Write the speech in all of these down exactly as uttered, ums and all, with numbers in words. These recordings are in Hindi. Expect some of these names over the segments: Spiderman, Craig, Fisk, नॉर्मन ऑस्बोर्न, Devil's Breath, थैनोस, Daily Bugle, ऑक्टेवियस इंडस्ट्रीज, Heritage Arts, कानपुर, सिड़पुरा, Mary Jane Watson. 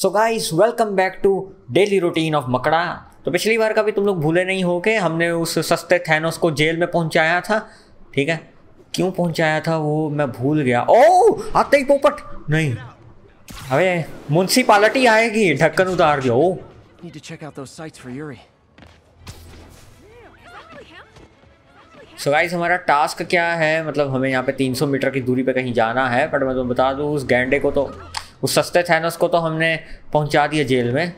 So guys welcome back to daily routine of मकड़ा। तो पिछली बार का भी तुम लोग भूले नहीं हो के हमने उस सस्ते थैनोस को जेल में पहुंचाया था, ठीक है? क्यों पहुंचाया था वो मैं भूल गया। ओह आते ही पोपट नहीं, अबे म्यूनसिपालिटी आएगी, ढक्कन उतार दिया। ओ सो गाइस हमारा टास्क क्या है, मतलब हमें यहाँ पे तीन सौ मीटर की दूरी पे कहीं जाना है। बट मैं तो बता दूँ उस गैंडे को, तो उस सस्ते थैनोस को तो हमने पहुंचा दिया जेल में।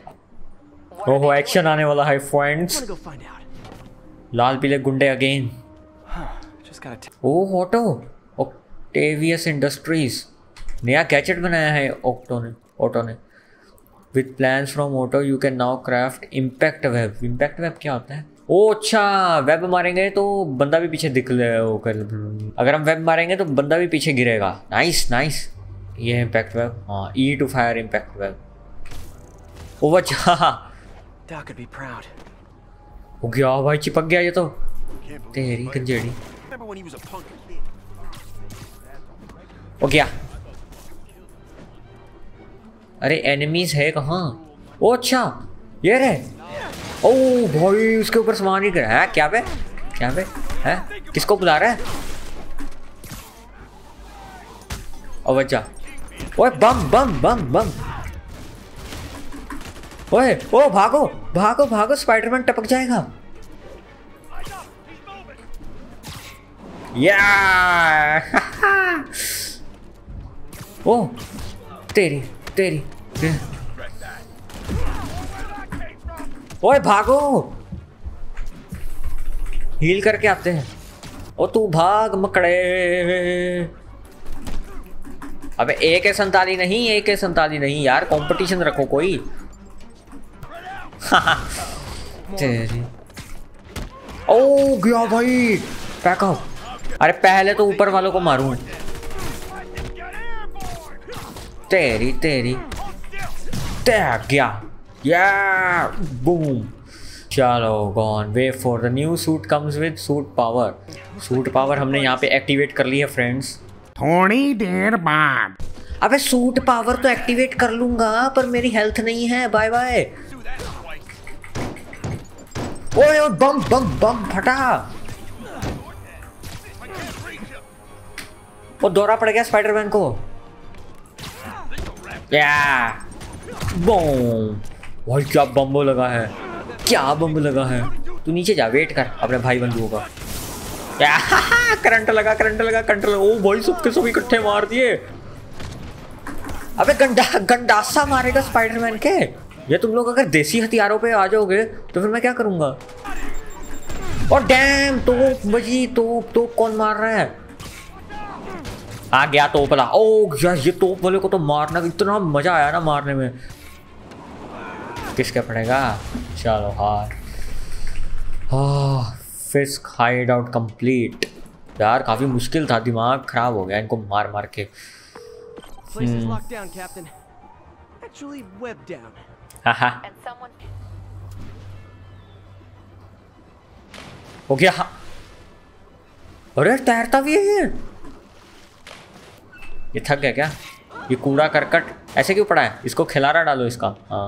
ओहो एक्शन आने वाला है फ्रेंड्स, लाल पीले गुंडे again. Oh Otto, ऑक्टेवियस इंडस्ट्रीज, नया गैजेट बनाया है ऑटो ने ऑटो ने with plans from Otto you can now craft impact web. Impact web क्या होता है? ओ अच्छा, वेब मारेंगे तो बंदा भी पीछे दिखलेगा, अगर हम वेब मारेंगे तो बंदा भी पीछे गिरेगा। नाइस नाइस, ये इम्पैक्ट वेब। हाँ, E to fire impact web. ओ अच्छा हो गया भाई, चिपक गया ये तो तेरी कंजेड़ी। ओ गया, अरे एनिमीज है कहाँ? ओ अच्छा ये रे। ओ भाई उसके ऊपर सामान ही गिरा है। क्या बे क्या बे है, किसको बुला रहा है? ओ बच्चा, ओए बम बम बम बम, ओए ओ भागो भागो भागो, स्पाइडरमैन टपक जाएगा। या ओ तेरी तेरी, ओए भागो, हील करके आते हैं। ओ तू भाग मकड़े, अबे एक है संताली नहीं, एक है संताली नहीं यार, कंपटीशन रखो कोई। तेरी ओ गया भाई, पैक अप। अरे पहले तो ऊपर वालों को मारूं। तेरी तेरी तैर गया, या बूम। चलो gone, wait for the new suit comes with suit power. Suit power हमने यहाँ पे एक्टिवेट कर ली है फ्रेंड्स। थोड़ी देर बाद, अबे सूट पावर तो एक्टिवेट कर लूंगा पर मेरी हेल्थ नहीं है, बाय बाय। ओए ओए बम बम बम फटा, वो दौरा पड़ गया स्पाइडरमैन को। या बम, भाई क्या बम्बो लगा है, क्या बम्बो लगा है। तू नीचे जा, वेट कर अपने भाई बंधुओं का। करंट लगा करंट लगा करंट लगा। ओ भाई सबके सब इकट्ठे मार दिए। अबे गंडा गंडासा मारेगा स्पाइडरमैन के। ये तुम लोग अगर देसी हथियारों पे आ जाओगे तो फिर मैं क्या करूंगा। और डैम तो बजी, तो तो कौन मार रहा है? आ गया तोप वाला। ओ यार ये तोप वाले को तो मारना इतना मजा आया ना मारने में। किसके पड़ेगा? चलो हार। हाँ फिस्क हाइड आउट कंप्लीट। यार काफी मुश्किल था, दिमाग खराब हो गया इनको मार मार के। हो गया। अरे तैरता भी है ये, थक गया क्या? ये कूड़ा करकट ऐसे क्यों पड़ा है? इसको खिलारा डालो इसका। हाँ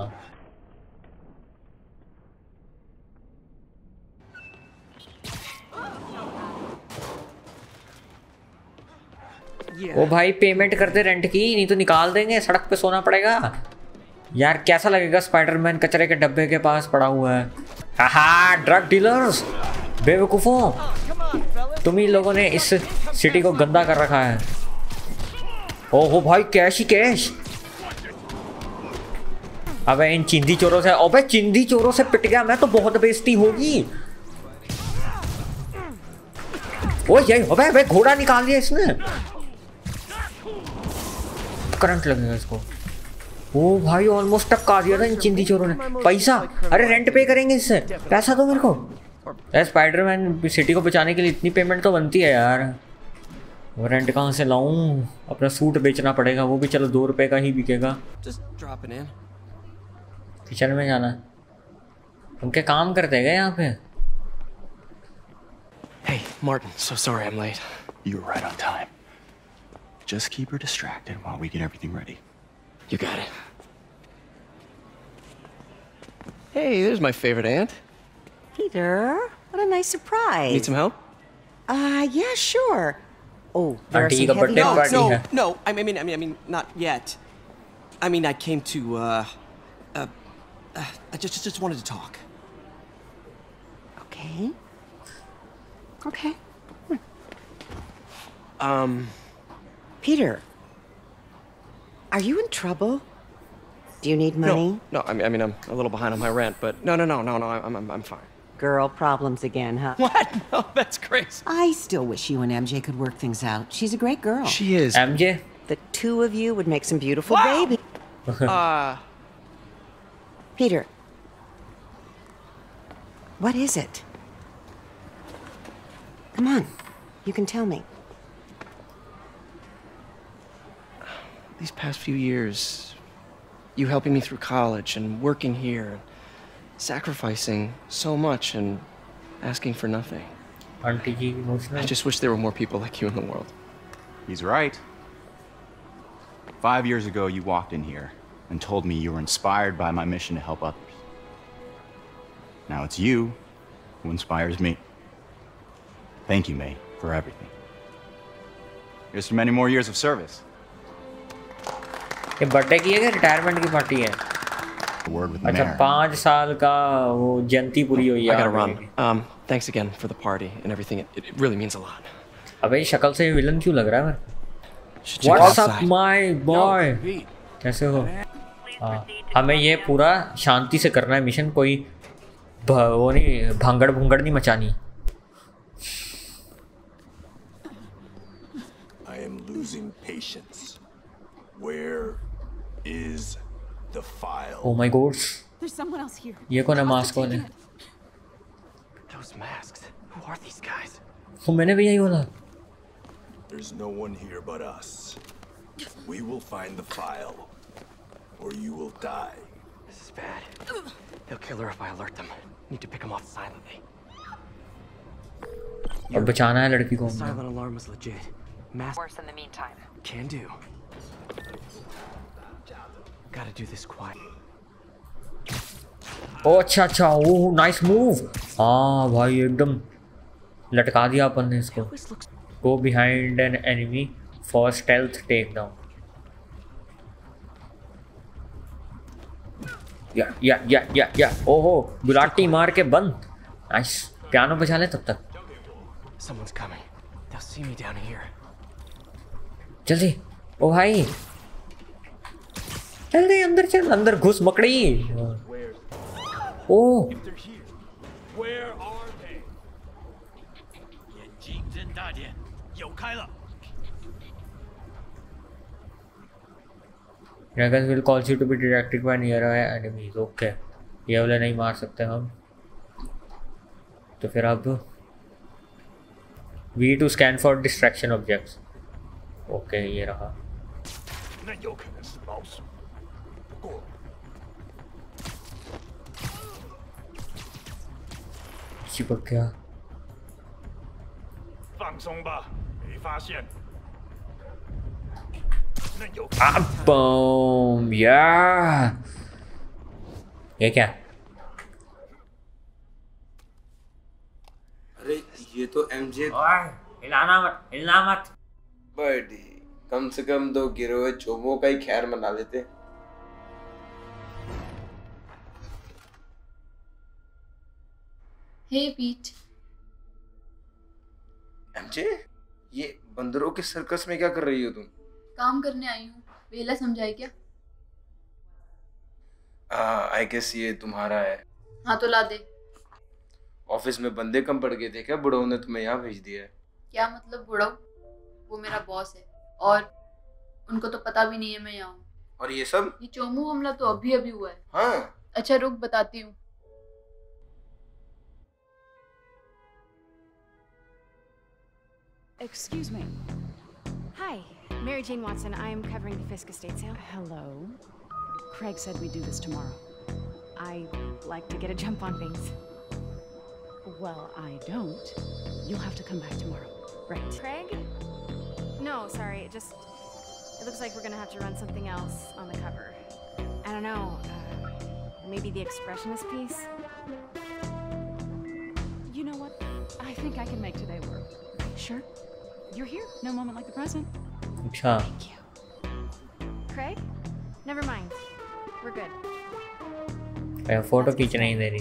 वो भाई पेमेंट करते रेंट की, नहीं तो निकाल देंगे, सड़क पे सोना पड़ेगा। यार कैसा लगेगा स्पाइडरमैन कचरे के डब्बे के पास पड़ा हुआ है। हाहा ड्रग डीलर्स, बेवकूफों, तुम ही लोगों ने इस सिटी को गंदा कर रखा है। ओहो भाई कैश ही कैश। अबे इन चिंदी चोरों से, अबे चिंदी चोरों से पिट गया मैं तो, बहुत बेइज्जती होगी। ओ यही, अबे अबे घोड़ा निकाल दिया इसने, करंट लगेगा इसको। ओ भाई ऑलमोस्ट टपका दिया था इन चिंदी चोरों ने। पैसा, अरे रेंट पे करेंगे इससे, पैसा दो मेरे को। यार स्पाइडरमैन सिटी को बचाने के लिए इतनी पेमेंट तो बनती है यार, वो रेंट कहाँ से लाऊं? अपना सूट बेचना पड़ेगा, वो भी चलो दो रुपए का ही बिकेगा। किचन में जाना है, उनके काम करते गए यहाँ पे। Hey Martin, so sorry I'm late. You were right on time. Just keep her distracted while we get everything ready. You got it. Hey, there's my favorite aunt. Peter, what a nice surprise. Need some help? Uh, yeah, sure. Oh, there are some heavy dogs. No, no, I mean, I mean, I mean, not yet. I mean, I came to, uh, uh, uh I just, just wanted to talk. Okay. Okay. Um. Peter, are you in trouble? Do you need money? No, no. I mean, I mean, I'm a little behind on my rent, but no, no, no, no, no. I'm, I'm, I'm fine. Girl problems again, huh? What? No, that's crazy. I still wish you and M J could work things out. She's a great girl. She is. M J? The two of you would make some beautiful wow. baby. uh. Peter, what is it? Come on, you can tell me. These past few years, you helping me through college and working here, sacrificing so much and asking for nothing. Aren't you emotional? I just wish there were more people like you in the world. He's right. Five years ago, you walked in here and told me you were inspired by my mission to help others. Now it's you who inspires me. Thank you, May, for everything. Here's to many more years of service. ये बर्थडे की है कि रिटायरमेंट की पार्टी है? अच्छा पांच साल का वो जयंती पूरी हुई है। Um, thanks again for the party and everything. It, it really means a lot. अबे शक्ल से विलन क्यों लग रहा है मैं? What's up, my boy? कैसे हो? हमें ये पूरा शांति से करना है मिशन, कोई वो नहीं भांगड़ भुंगड़ नहीं मचानी। I am losing patience. Where? Is the file? Oh my God! There's someone else here. ये कौन है मास्क कौन है? Those masks. Who are these guys? वो मैंने भी यही बोला. There's no one here but us. We will find the file, or you will die. This is bad. They'll kill her if I alert them. Need to pick them off silently. अब बचाना है लड़की को. Silent alarm was legit. Mask. Worse in the meantime. Can do. Gotta do this quiet. Oh, अच्छा अच्छा, oh nice move. हाँ भाई एकदम लटका दिया अपन ने इसको. Go behind an enemy for stealth takedown. Yeah yeah yeah yeah yeah. Oh ho, Gulati मार के बंद. Nice. पियानो बजा ले तब तक. Someone's coming. They'll see me down here. जल्दी. ओ भाई चल अंदर चल अंदर घुस मकड़ी. Oh dragon will call you to be detected by near enemies. Okay ये वाले नहीं मार सकते हम तो फिर अब we to scan for distraction objects. Okay ये रहा. चिपक गया. बम यार ये क्या? अरे ये तो एमजे हिलाना मत हिलना मत बड़ी कम से कम दो गिरे हुए चोबों का ही खैर मना लेते. Hey Pete. M J, ये बंदरों के सर्कस में क्या कर रही हो तुम? काम करने आई हूँ. वेला समझाए क्या? हाँ, I guess ये तुम्हारा है. हाँ तो ला दे. ऑफिस में बंदे कम पड़ गए थे क्या? बुढ़ो ने तुम्हें यहाँ भेज दिया है? क्या मतलब बुढ़ो? वो मेरा बॉस है और उनको तो पता भी नहीं है मैं यहाँ हूँ. और ये सब? ये चोमू हमला तो अभी अभी हुआ है. हाँ. अच्छा रुक बताती हूँ. Excuse me. Hi, Mary Jane Watson. I am covering the Fisk estate sale. Hello. Craig said we do this tomorrow. I like to get a jump on things. Well, I don't. You'll have to come back tomorrow. Right. Craig? No, sorry. It just... It looks like we're gonna have to run something else on the cover. I don't know. Uh, Maybe the expressionist piece? You know what? I think I can make today work. Sure. You're here. No moment like the present. Okay. Thank you. Craig? Never mind. We're good. I have photo kitchen in there.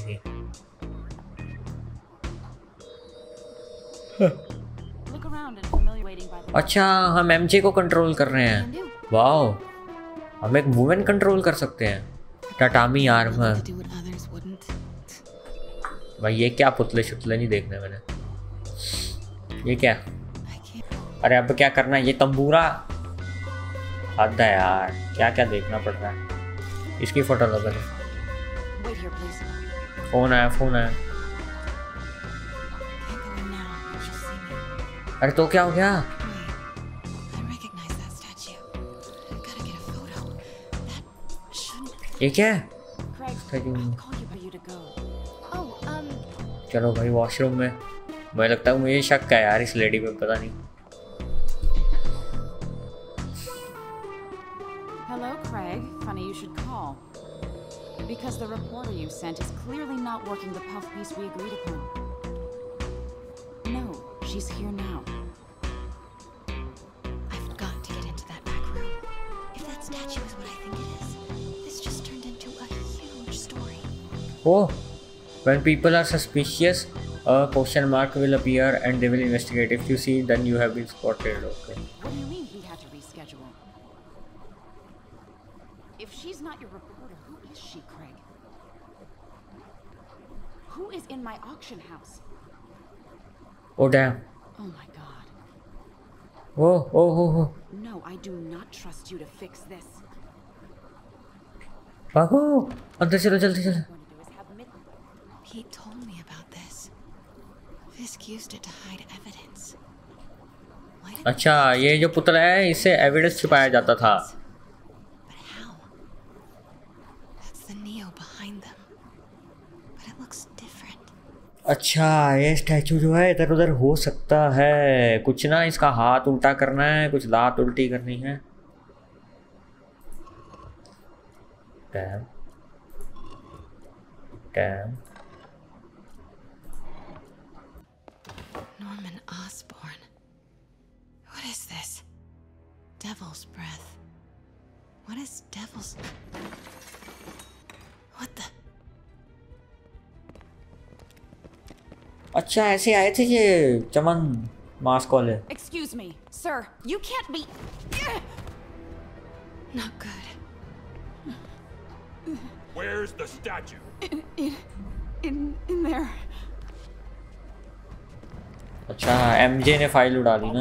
Look around and familiar waiting by the way. अच्छा हम M J को कंट्रोल कर रहे हैं. वाओ. हम एक वुमेन कंट्रोल कर सकते हैं. टाटामी आर्म है. भाई ये क्या पुतले शुतले नहीं देखने मैंने. ये क्या? अरे अब क्या करना है? ये तंबूरा हद है यार. क्या क्या देखना पड़ रहा है. इसकी फोटो लगा दो. फोन आया फोन आया. अरे तो क्या हो गया? ये क्या है? चलो भाई वॉशरूम में. मुझे लगता है मुझे शक है यार इस लेडी पे. पता नहीं. Hello, Craig. Funny you should call. Because the reporter you sent is clearly not working the puff piece we agreed upon. No, she's here now. I've got to get into that back room. If that statue is what I think it is, this just turned into a huge story. Oh, when people are suspicious, a question mark will appear and they will investigate. If you see, then you have been spotted. Okay. What do you mean he had to reschedule? If she's not your reporter, who is she, Craig? Who is in my auction house? Oh damn. Oh my god. Oh, oh, oh, oh. No, I do not trust you to fix this. Bago, andar chalo, jaldi chalo. He told me about this. Fisk used it to hide evidence. अच्छा ये जो पुतला है इसे एविडेंस छुपाया जाता था. अच्छा ये स्टैचू जो है इधर उधर हो सकता है. कुछ ना इसका हाथ उल्टा करना है. कुछ लात उल्टी करनी है. Damn damn नॉर्मन ऑस्बोर्न what is this devil's breath what is devil's what the. अच्छा ऐसे आए थे ये चमन मास्क वाले. Excuse me, sir. You can't be. Not good. Where's the statue? In in in, in there. अच्छा M J ने फाइल उड़ा ली ना.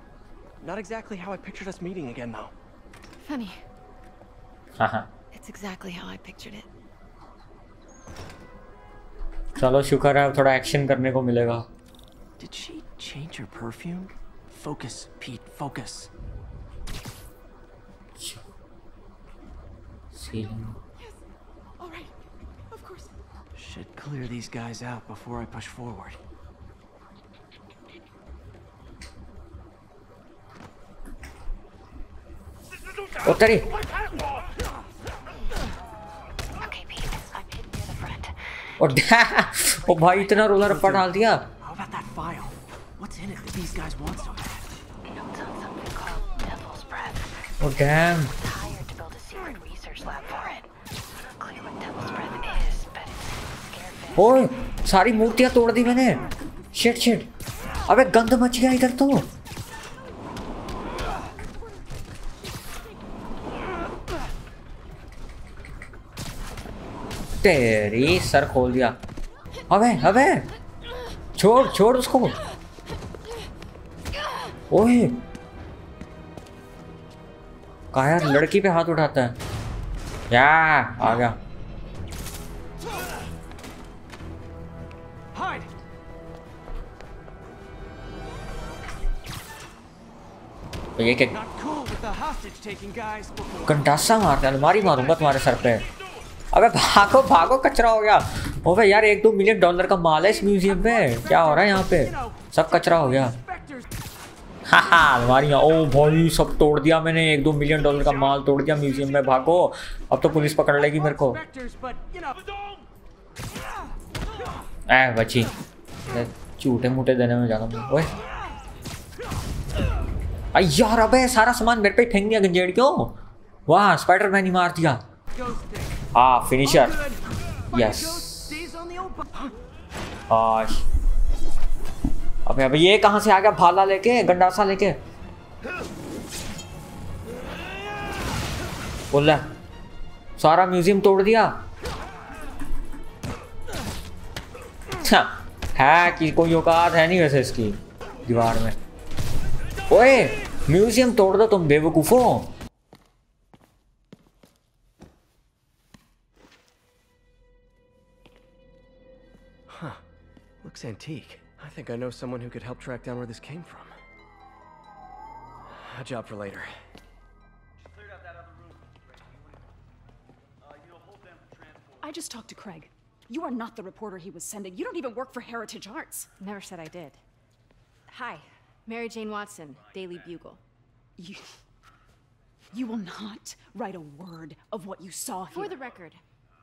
Not exactly how I pictured us meeting again, though. Funny. Haha. It's exactly how I pictured it. चलो शुक्र है थोड़ा एक्शन करने को मिलेगा. Did she change her perfume? Focus, Pete. Focus. Ceiling. Yes. All right. Of course. Should clear these guys out before I push forward. Oh, Teddy. Okay, Pete. I'm hidden near the front. Oh, damn. Oh, boy, इतना रोलर पर डाल दिया. How about that file? What's in it that these guys want so bad? Notes on something called Devil's Breath. Oh, damn. Hired to build a secret research lab for it. Not clear what Devil's Breath is, but it's scared. Oh, सारी मूर्तियाँ तोड़ दी मैंने. Shit, shit. अबे गंद मच गया इधर तो. तेरी सर खोल दिया. अबे अबे छोड़ छोड़ उसको। ओए कहा यार लड़की पे हाथ उठाता है या आ गया। तो ये कंटासा मारते अलमारी मारूंगा तुम्हारे सर पे। अबे भागो भागो कचरा हो गया। ओ भाई यार एक दो मिलियन डॉलर का माल है इस म्यूजियम में। क्या हो रहा है यहाँ पे? सब कचरा हो गया। हाँ हाँ अलमारियाँ। ओ भाई सब तोड़ दिया मैंने। एक दो मिलियन डॉलर का माल तोड़ दिया म्यूजियम में। भागो अब तो पुलिस पकड़ लेगी मेरे को। ऐ बची झूठे मूठे देने में जाना मैं। ओए यार अबे सारा सामान मेरे पे फेंक दिया गंजेड़। क्यों? वाह स्पाइडरमैन ही मार दिया। Ah, finisher yes. अबे अबे ये कहाँ से आ गया भाला लेके गंडासा लेके? बोला सारा म्यूजियम तोड़ दिया। अच्छा है कि कोई औकात है नहीं वैसे इसकी दीवार में। ओए म्यूजियम तोड़ दो तुम बेवकूफो। Huh. Looks antique. I think I know someone who could help track down where this came from. A job for later. I just talked to Craig. You are not the reporter he was sending. You don't even work for Heritage Arts. Never said I did. Hi. Mary Jane Watson, Daily Bugle. You... You will not write a word of what you saw here. For the record,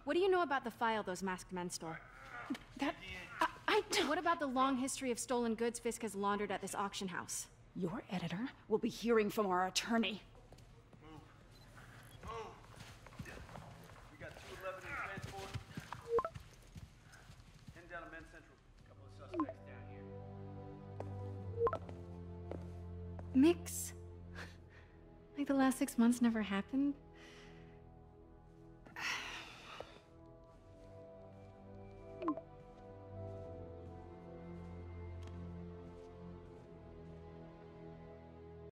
what do you know about the file those masked men stole? That... I... I don't... What about the long history of stolen goods Fisk has laundered at this auction house? Your editor will be hearing from our attorney. Move. Move. We got two eleven in transport. ten down to Men's Central. Couple of suspects down here. Mix? Like the last six months never happened?